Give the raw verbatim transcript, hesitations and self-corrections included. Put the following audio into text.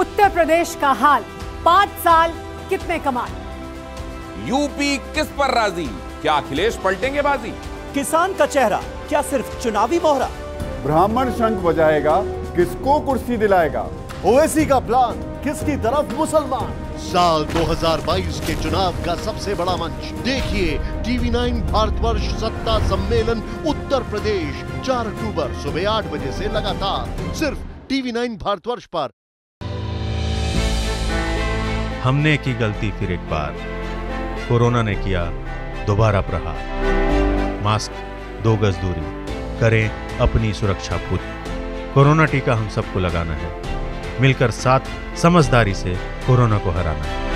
उत्तर प्रदेश का हाल, पांच साल कितने कमाल। यूपी किस पर राजी, क्या अखिलेश पलटेंगे बाजी। किसान का चेहरा क्या सिर्फ चुनावी मोहरा, ब्राह्मण शंख बजाएगा किसको कुर्सी दिलाएगा। ओवैसी का प्लान किसकी तरफ मुसलमान। साल दो हज़ार बाईस के चुनाव का सबसे बड़ा मंच देखिए टीवी नाइन भारतवर्ष सत्ता सम्मेलन उत्तर प्रदेश चार अक्टूबर सुबह आठ बजे से लगातार सिर्फ टीवी नाइन भारतवर्ष पर। हमने की गलती फिर एक बार, कोरोना ने किया दोबारा प्रहार। मास्क, दो गज दूरी, करें अपनी सुरक्षा खुद। कोरोना टीका हम सबको लगाना है, मिलकर साथ समझदारी से कोरोना को हराना है।